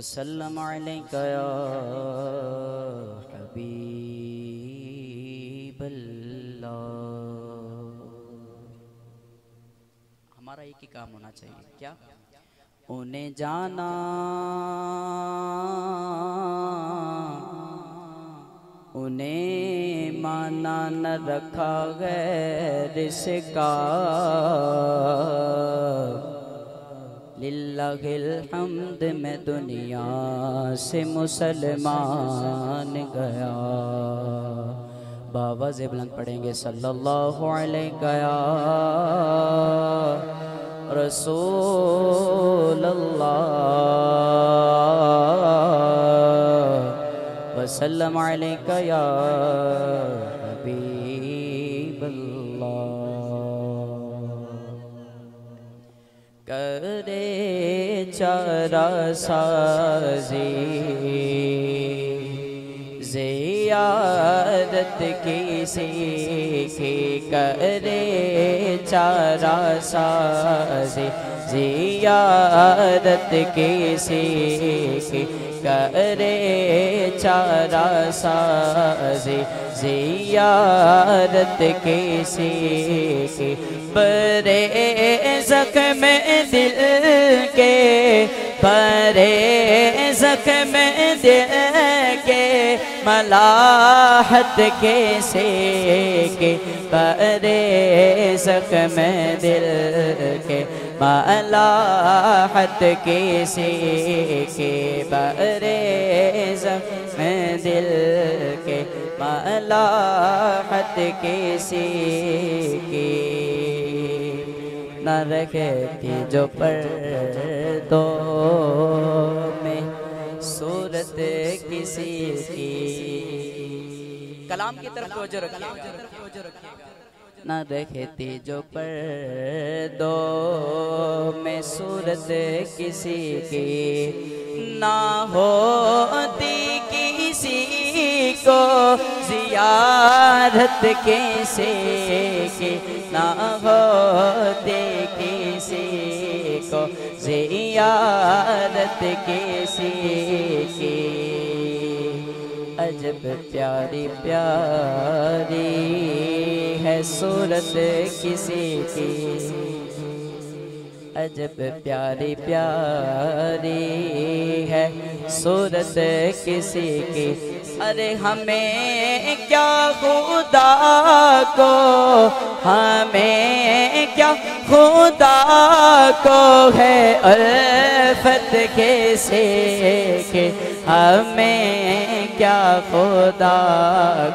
वसल्लम अलैका या हबीबल्लाह। हमारा एक ही काम होना चाहिए, क्या? उन्हें जाना उन्हें माना न रखा गैर इसका, लिल्लाहिल हम्द में दुनिया से मुसलमान गया। बाबा से बुलंद पढ़ेंगे सल्लल्लाहु अलैहि रसूल अल्लाह वसल्लम अलैका या हबीबल्लाह। करे चारा साजी ज़ियारत किसी की, करे चारा साज़ी ज़ियारत किसी की, करे चारा साज़ी ज़ियारत किसी की। बरे ज़ख्म दिल के, बरे ज़ख्म दिल के, मलाहत के सेके, परे ज़ख्म दिल के, मलाहत के सेके, परे ज़ख्म दिल के, मलाहत के सेके। न रखती जो पर्दों में सूरत किसी की, कलाम की तरफ तवज्जो रखिएगा। ना देखती जो पर्दो में सूरत किसी की, ना होती किसी को ज़ियारत किसी की, ना होती किसी को ज़ियारत किसी की। अजब प्यारी प्यारी है सूरत किसी की, अजब प्यारी प्यारी है सूरत किसी की। अरे हमें क्या खुदा को, हमें क्या खुदा को है उल्फत किसी की, हमें क्या खुदा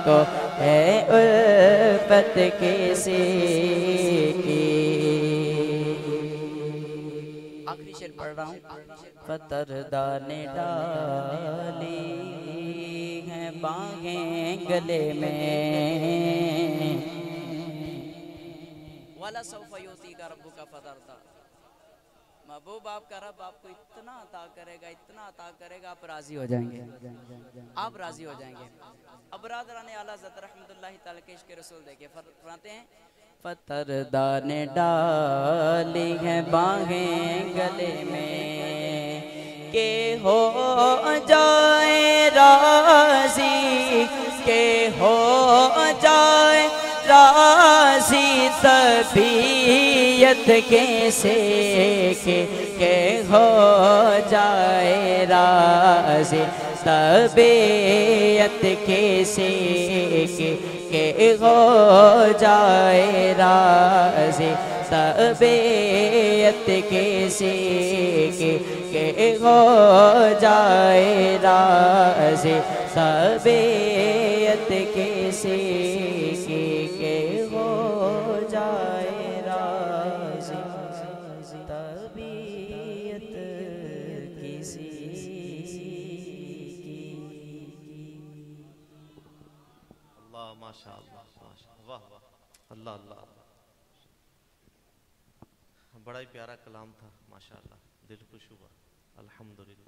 को है उल्फत किसी की। आखिरी शेर पढ़ रहा हूँ। फतरदा ने डाली हैं बाहें गले में, वाला सौफयोती का रब्बू का फतरदा, महबूब आपका रब आपको इतना अता करेगा, इतना अता करेगा, आप राजी हो जाएंगे, आप राजी हो जाएंगे। अब रादराने आला हज़रत रहमतुल्लाहि तआला अलैहि के रसूल देखे फरमाते हैं, फतरदा ने डाली है बाहें गले में, के हो जाए राजी, के हो जाए राजी तबीयत कैसे के हो जाए राजी तबीयत कैसे के हो जाए राजी तबीयत कैसे के हो जाए राजी तबीयत कैसे के हो जाए राज़ी तबीयत किसी की। अल्लाह माशाअल्लाह माशाअल्लाह वाह वाह अल्लाह अल्लाह। बड़ा ही प्यारा कलाम था माशाअल्लाह, दिल खुश हुआ अल्हम्दुलिल्लाह।